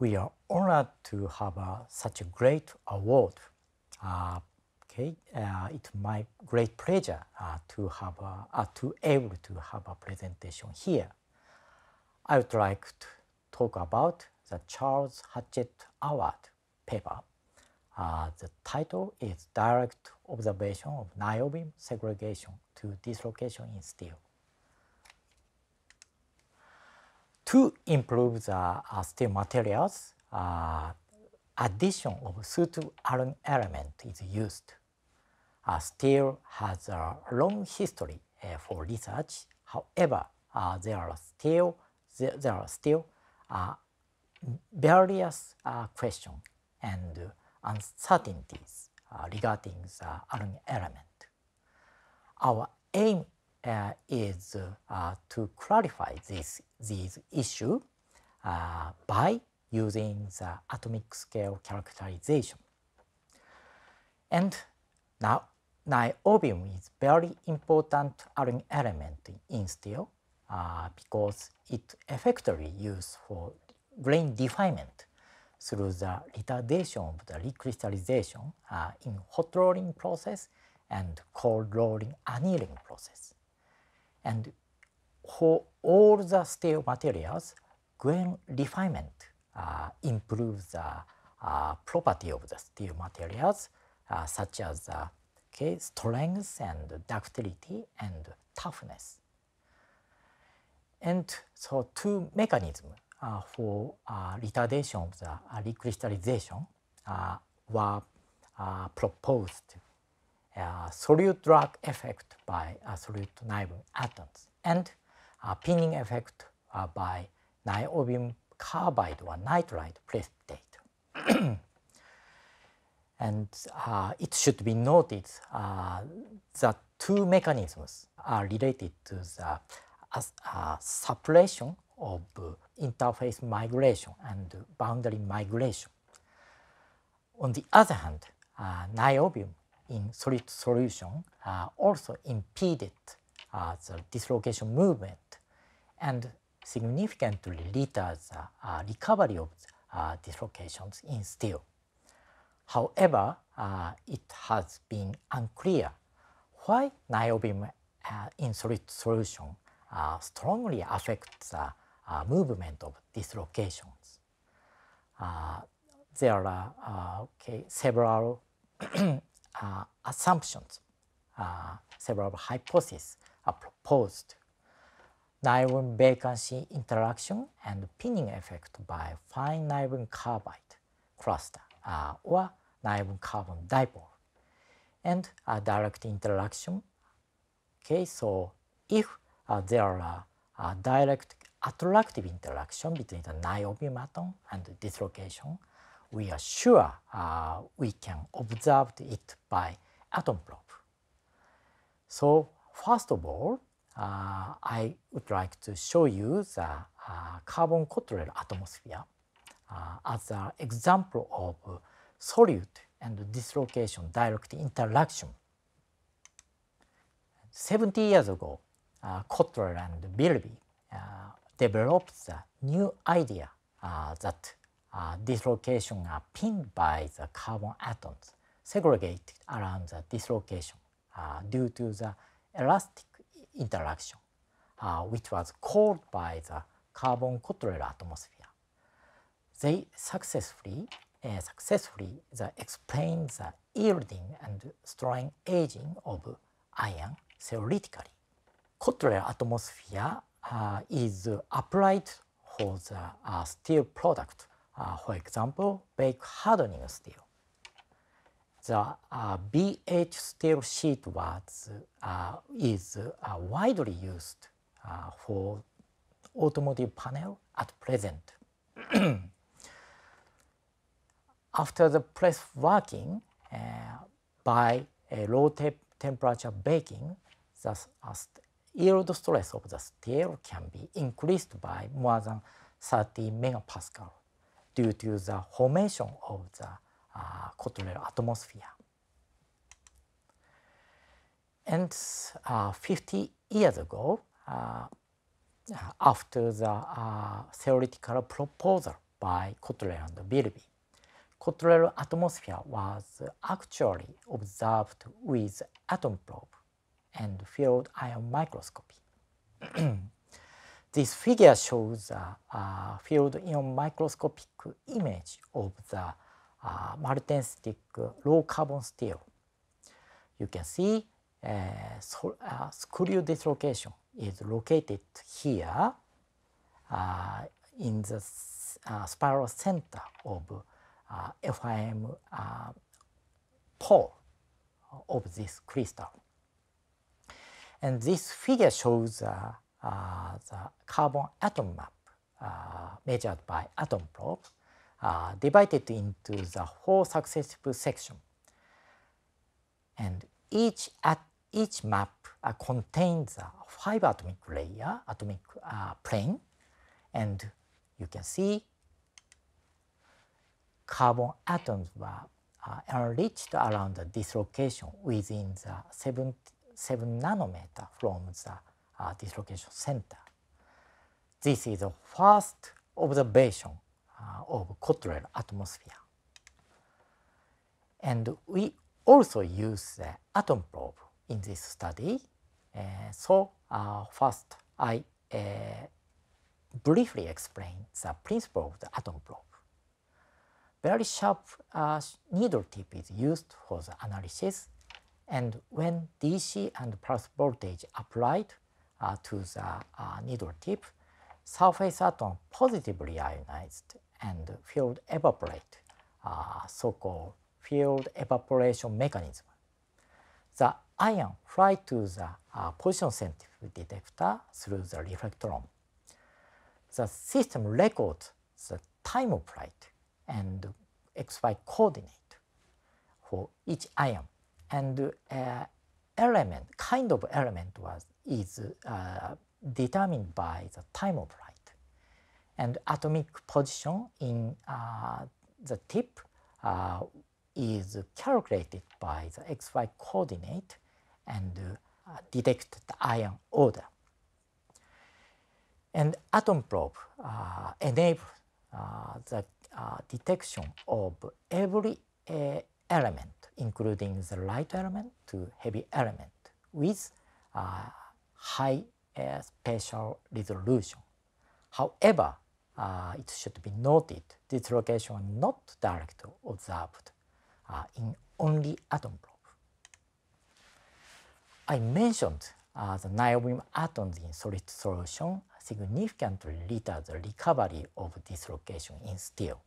we are honored to have such a great award. It's my great pleasure to have to able to have a presentation here. I would like to talk about the Charles Hatchett Award paper. The title is Direct Observation of Niobium Segregation to Dislocation in Steel. To improve the steel materials, addition of suitable iron element is used. Steel has a long history for research. However, there are still various questions and uncertainties regarding the iron element. Our aim is to clarify these issues by using the atomic scale characterization. And now, niobium is very important iron element in steel because it effectively used for grain refinement through the retardation of the recrystallization in hot rolling process and cold rolling annealing process. And for all the steel materials, grain refinement improves the property of the steel materials, such as strength and ductility and toughness. And so two mechanisms for retardation of the recrystallization were proposed. Solute drag effect by solute niobium atoms and pinning effect by niobium carbide or nitride precipitate. And it should be noted that two mechanisms are related to the suppression of interface migration and boundary migration. On the other hand, niobium in solid solution also impeded the dislocation movement and significantly retarded the recovery of dislocations in steel. However, it has been unclear why niobium in solid solution strongly affects the movement of dislocations. There are several assumptions, several hypotheses are proposed. Niobium vacancy interaction and pinning effect by fine niobium carbide cluster or niobium carbon dipole, and direct interaction. Okay, so if there are direct attractive interaction between the niobium atom and the dislocation, we are sure we can observe it by atom probe. So first of all, I would like to show you the carbon Cottrell atmosphere as an example of solute and dislocation direct interaction. 70 years ago, Cottrell and Bilby developed the new idea that dislocations are pinned by the carbon atoms segregated around the dislocation due to the elastic interaction, which was called by the carbon Cottrell atmosphere. They successfully explained the yielding and strain aging of iron theoretically. Cottrell atmosphere is applied for the steel product. For example, bake hardening steel. The BH steel sheet is widely used for automotive panel at present. After the press working by a low temperature baking, the yield stress of the steel can be increased by more than 30 megapascal. Due to the formation of the Cottrell atmosphere. And 50 years ago, after the theoretical proposal by Cottrell and Bilby. Cottrell atmosphere was actually observed with atom probe and field ion microscopy. This figure shows a field ion microscopic image of the molten-silica low-carbon steel. You can see screw dislocation is located here in the spiral center of FIM pole of this crystal. And this figure shows the carbon atom map measured by atom probe divided into the 4 successive sections. And each map contains a 5 atomic layer, atomic plane, and you can see carbon atoms were enriched around the dislocation within the 7 nanometer from the dislocation center. This is the first observation of Cottrell atmosphere. And we also use the atom probe in this study. So first I briefly explain the principle of the atom probe. Very sharp needle tip is used for the analysis, and when DC and pulse voltage applied to the needle tip, surface atom positively ionized and field evaporate, so-called field evaporation mechanism. The ion fly to the position sensitive detector through the reflectron. The system records the time of flight and XY coordinate for each ion, and kind of element is determined by the time of flight, and atomic position in the tip is calculated by the XY coordinate and detected ion order. And atom probe enables the detection of every element, including the light element to heavy element, with high spatial resolution. However, it should be noted dislocation is not directly observed in only atom probe. I mentioned the niobium atoms in solid solution significantly later the recovery of dislocation in steel,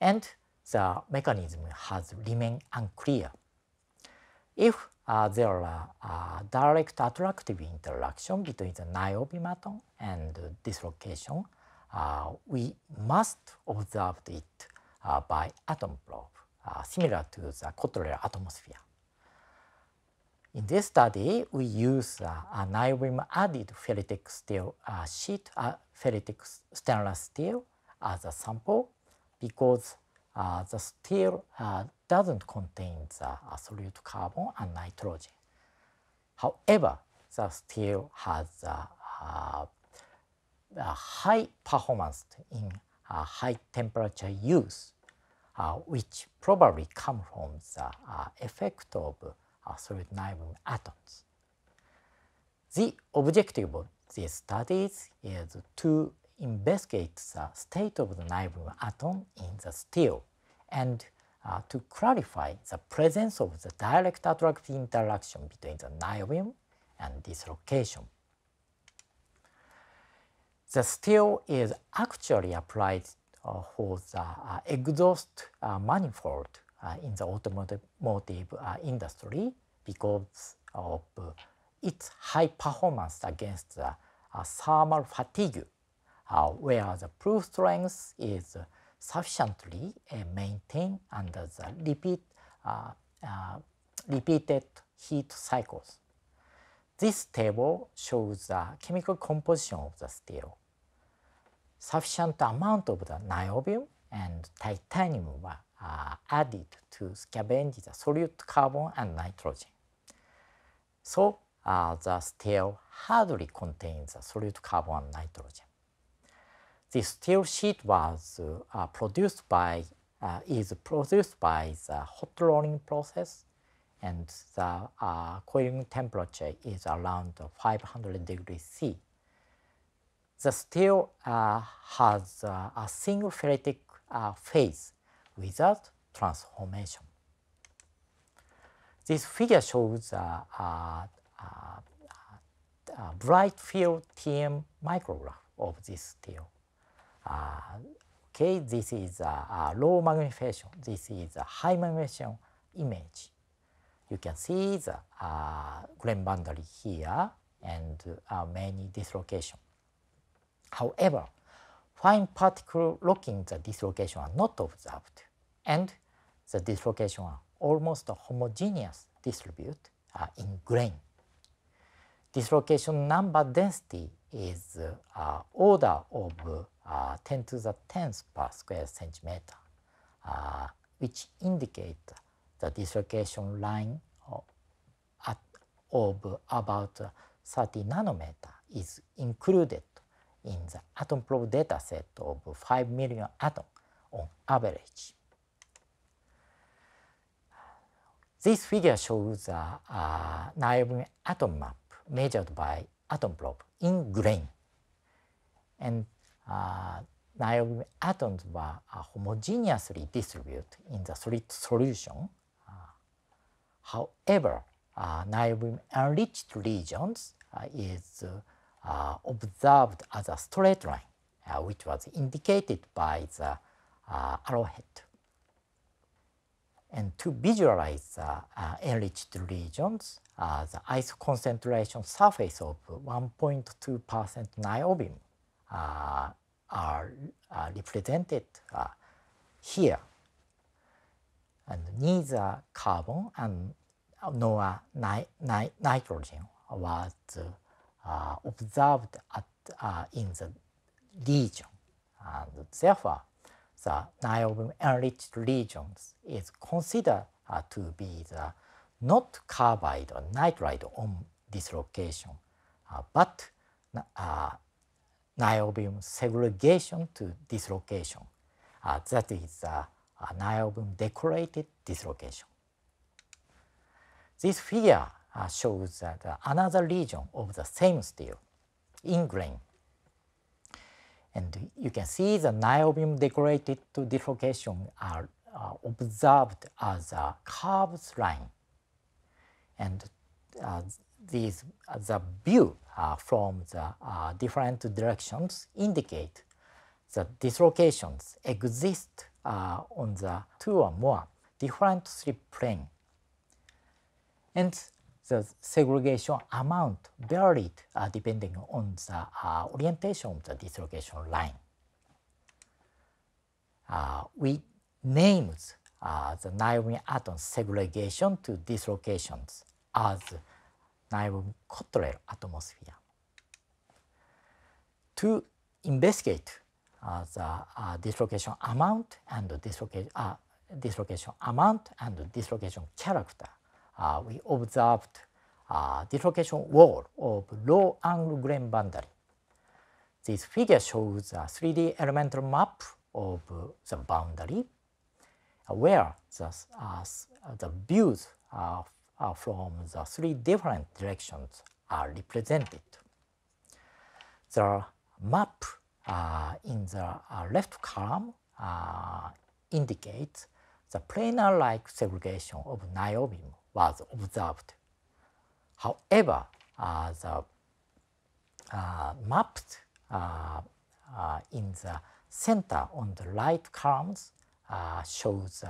and the mechanism has remained unclear. If there are direct attractive interaction between the niobium atom and dislocation, we must observe it by atom probe, similar to the Cottrell atmosphere. In this study, we use a niobium-added ferritic steel sheet, ferritic stainless steel as a sample, because the steel doesn't contain the solute carbon and nitrogen. However, the steel has a high performance in high temperature use, which probably comes from the effect of solid niobium atoms. The objective of these studies is to investigate the state of the niobium atom in the steel and to clarify the presence of the direct attractive interaction between the niobium and dislocation. The steel is actually applied for the exhaust manifold in the automotive industry because of its high performance against the thermal fatigue, where the proof strength is sufficiently maintained under the repeated heat cycles. This table shows the chemical composition of the steel. Sufficient amount of the niobium and titanium were added to scavenge the solute carbon and nitrogen. So the steel hardly contains the solute carbon and nitrogen. the steel sheet was produced by the hot rolling process, and the coiling temperature is around 500 degrees C. The steel has a single ferritic phase without transformation. This figure shows a bright field TM micrograph of this steel. Okay, this is a low magnification. This is a high magnification image. You can see the grain boundary here and many dislocations. However, fine particle locking the dislocation are not observed, and the dislocation are almost a homogeneous distribute in grain. Dislocation number density is order of 10 to the 10th per square centimeter, which indicate the dislocation line of about 30 nanometer is included in the atom probe data set of 5 million atoms on average. This figure shows a Niobium atom map measured by atom probe in grain. And Niobium atoms were homogeneously distributed in the solid solution. However, Niobium enriched regions is observed as a straight line, which was indicated by the arrowhead. And to visualize enriched regions, the iso concentration surface of 1.2% niobium are represented here. And neither carbon and nor nitrogen was observed at, in the region, and therefore the niobium enriched regions is considered to be the not carbide or nitride on dislocation, but niobium segregation to dislocation. That is a niobium decorated dislocation. This figure shows that another region of the same steel in grain. And you can see the niobium decorated dislocation are observed as a curved line. And the view from the different directions indicate that dislocations exist on the two or more different slip plane. And the segregation amount varied depending on the orientation of the dislocation line. We named the niobium atom segregation to dislocations as niobium Cottrell atmosphere. To investigate the dislocation amount and dislocation character, we observed dislocation wall of low angle grain boundary. This figure shows a 3D elemental map of the boundary, where the views from the three different directions are represented. The map in the left column indicates the planar-like segregation of niobium was observed. However, the maps in the center on the right columns shows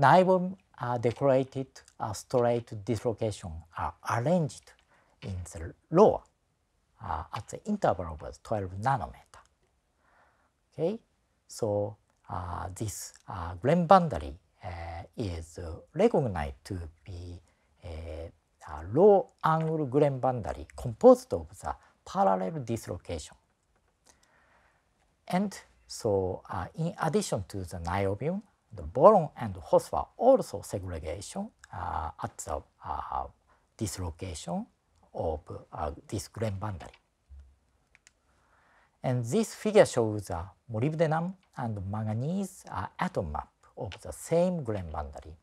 niobium decorated straight dislocation are arranged in the lower at the interval of 12 nanometer. Okay, so this grain boundary is recognized to be a low angle grain boundary composed of the parallel dislocation. And so in addition to the niobium, the boron and phosphor also segregation at the dislocation of this grain boundary. And this figure shows a molybdenum and manganese atom map of the same grain boundary.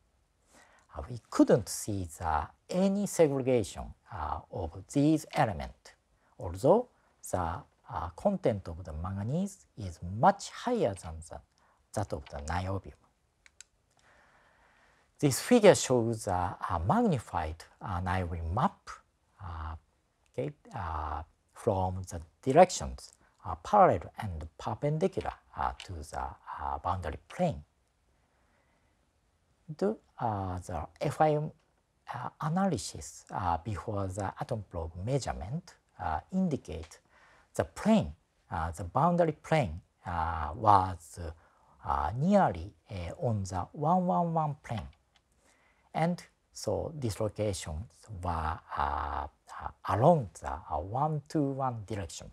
We couldn't see any segregation of these elements, although the content of the manganese is much higher than that of the niobium. This figure shows a magnified niobium map from the directions parallel and perpendicular to the boundary plane. Do the FIM analysis before the atom probe measurement indicate the plane, the boundary plane was nearly on the 111 plane, and so dislocations were along the 121 direction.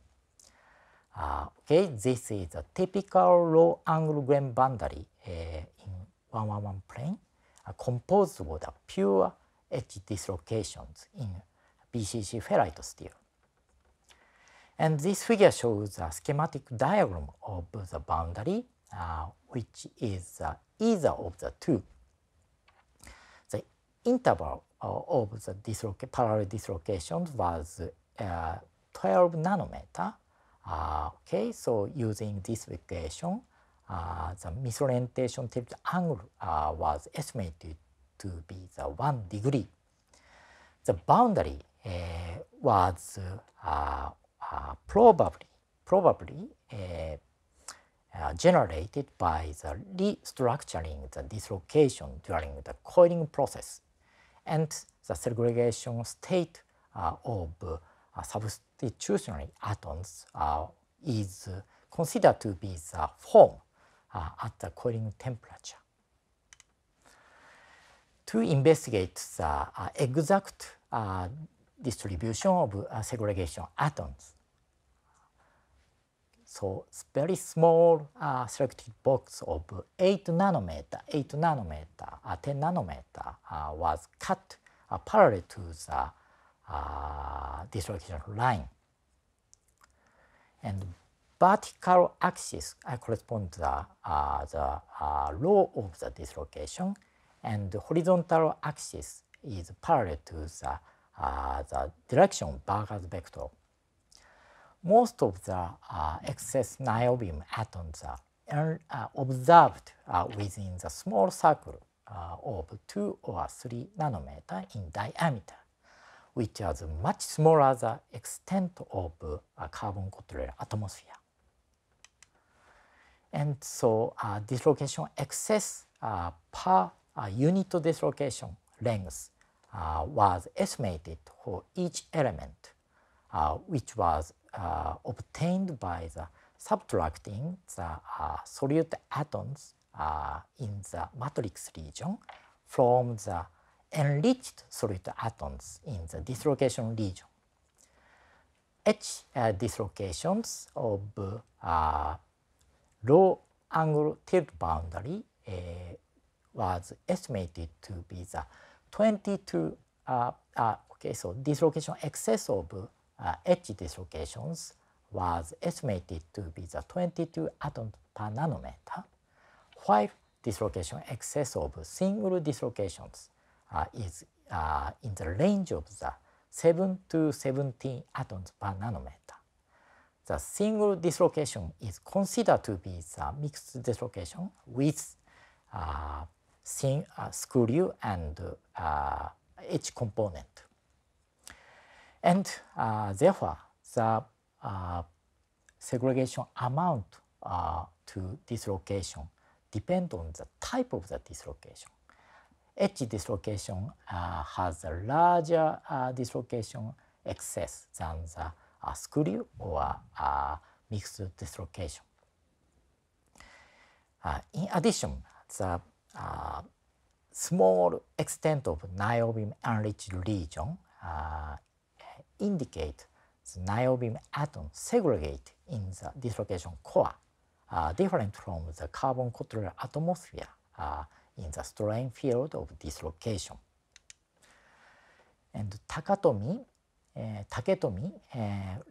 Okay, this is a typical low angle grain boundary in 111 plane composed with a pure edge dislocations in BCC ferrite steel. And this figure shows a schematic diagram of the boundary, which is either of the two. The interval of the parallel dislocations was 12 nanometer. Okay, so using this equation, the misorientation tilt angle was estimated to be the 1 degree. The boundary was probably generated by the restructuring the dislocation during the coiling process, and the segregation state of substitutionary atoms is considered to be the form at the coiling temperature. To investigate the exact distribution of segregation atoms, so very small selected box of 8 nanometer, 10 nanometer was cut parallel to the dislocation line, and vertical axis corresponds the row of the dislocation, and the horizontal axis is parallel to the direction of Burger's vector. Most of the excess niobium atoms are observed within the small circle of 2 or 3 nanometer in diameter, which has much smaller the extent of carbon Cottrell atmosphere. And so dislocation excess per unit dislocation length was estimated for each element, which was obtained by the subtracting the solute atoms in the matrix region from the enriched solute atoms in the dislocation region. Each dislocations of low angle tilt boundary was estimated to be the 22. Okay, so dislocation excess of edge dislocations was estimated to be the 22 atoms per nanometer, while dislocation excess of single dislocations is in the range of the 7 to 17 atoms per nanometer. The single dislocation is considered to be the mixed dislocation with screw and edge component. And therefore, the segregation amount to dislocation depends on the type of the dislocation. Edge dislocation has a larger dislocation excess than the screw or mixed dislocation. In addition, the small extent of niobium enriched region indicate the niobium atom segregate in the dislocation core, different from the carbon Cottrell atmosphere in the strain field of dislocation. And Taketomi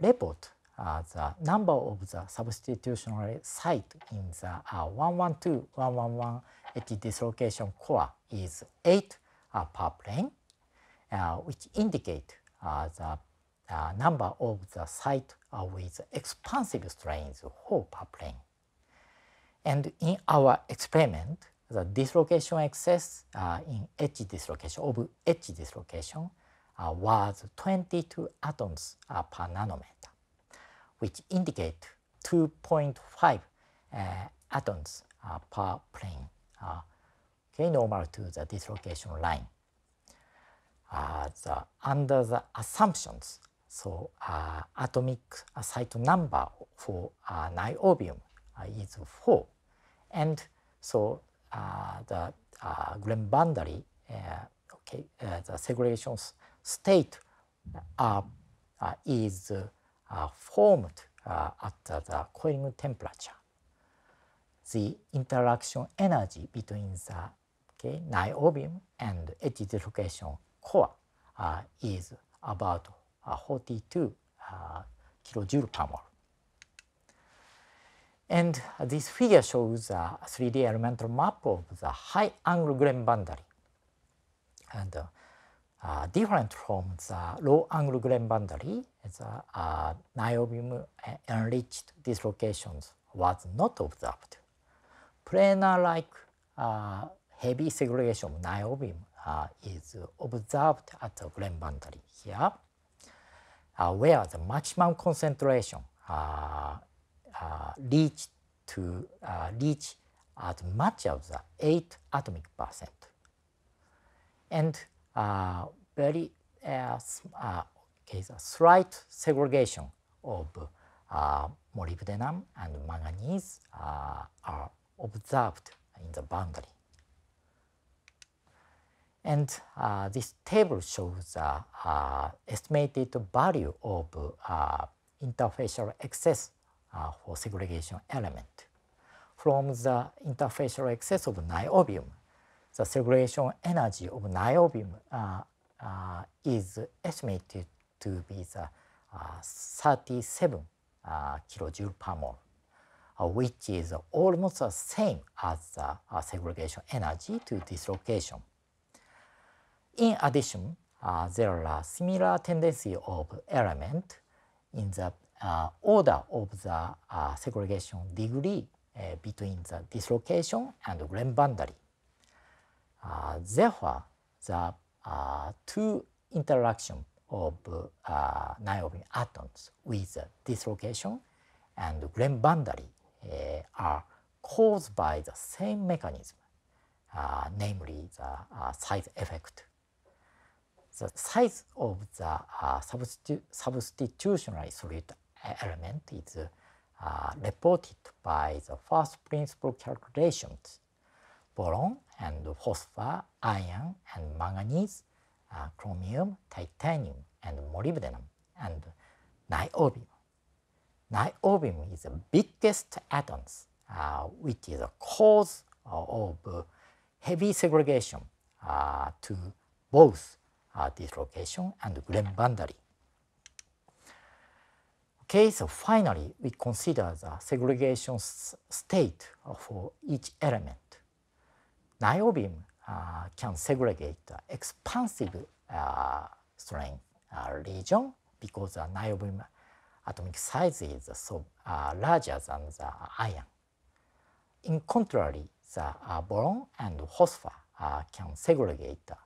report the number of the substitutionary site in the 112-111 AT dislocation core is 8 per plane, which indicate the number of the site with expansive strains for per plane. And in our experiment, the dislocation excess in edge dislocation was 22 atoms per nanometer, which indicate 2.5 atoms per plane, okay, normal to the dislocation line. Under the assumptions, so atomic site number for niobium is 4, and so the Glen boundary, okay, the segregation state is formed at the coiling temperature. The interaction energy between the niobium and edge dislocation core is about 42 kilojoule per mole. And this figure shows a 3D elemental map of the high angle Glen boundary, and different from the low angle Glen boundary, the niobium enriched dislocations was not observed. Planar-like heavy segregation of niobium is observed at the Glen boundary here, where the maximum concentration reach as much as 8 atomic percent. And a slight segregation of molybdenum and manganese are observed in the boundary. And this table shows the estimated value of interfacial excess for segregation element. From the interfacial excess of niobium, the segregation energy of niobium is estimated to be the 37 kilojoule per mole, which is almost the same as the segregation energy to dislocation. In addition, there are similar tendency of element in the order of the segregation degree between the dislocation and Glen boundary. Therefore, the two interaction of niobium atoms with dislocation and Glen boundary are caused by the same mechanism, namely the size effect. The size of the substitutionary solid element is reported by the first principle calculations. Boron and phosphor, iron and manganese, chromium, titanium, and molybdenum, and niobium. Niobium is the biggest atoms, which is a cause of heavy segregation to both dislocation and Glen boundary. Okay, so finally, we consider the segregation state for each element. Niobium can segregate the expansive strain region because the niobium atomic size is so larger than the iron. In contrary, the boron and phosphor can segregate the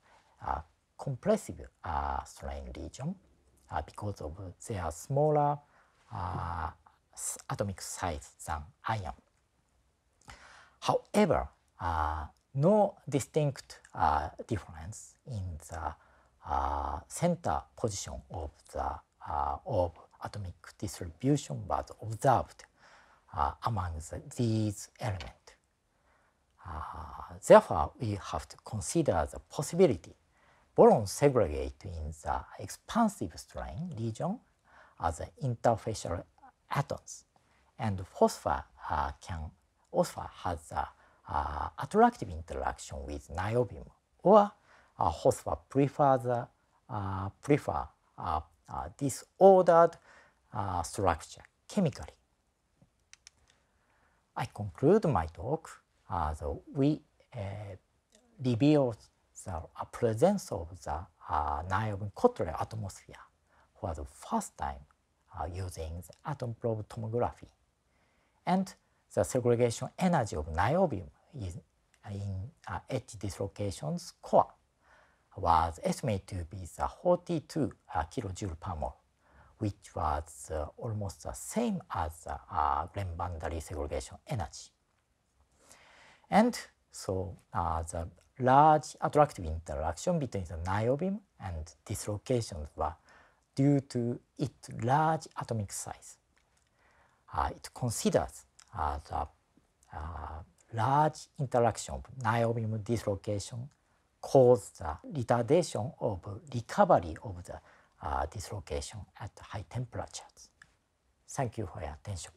compressive strain region because of their smaller atomic size than iron. However, no distinct difference in the center position of the of atomic distribution was observed among these elements. Therefore, we have to consider the possibility boron segregate in the expansive strain region as interfacial atoms, and phosphor can also have the attractive interaction with niobium, or phosphor prefer disordered structure chemically. I conclude my talk as we reveal the presence of the Niobium-Cottrell atmosphere for the first time using the atom probe tomography, and the segregation energy of niobium in edge dislocations core was estimated to be 42 kilojoule per mole, which was almost the same as the grain boundary segregation energy. And so the large attractive interaction between the niobium and dislocations were due to its large atomic size. It considers the large interaction of niobium dislocation caused the retardation of recovery of the dislocation at high temperatures. Thank you for your attention.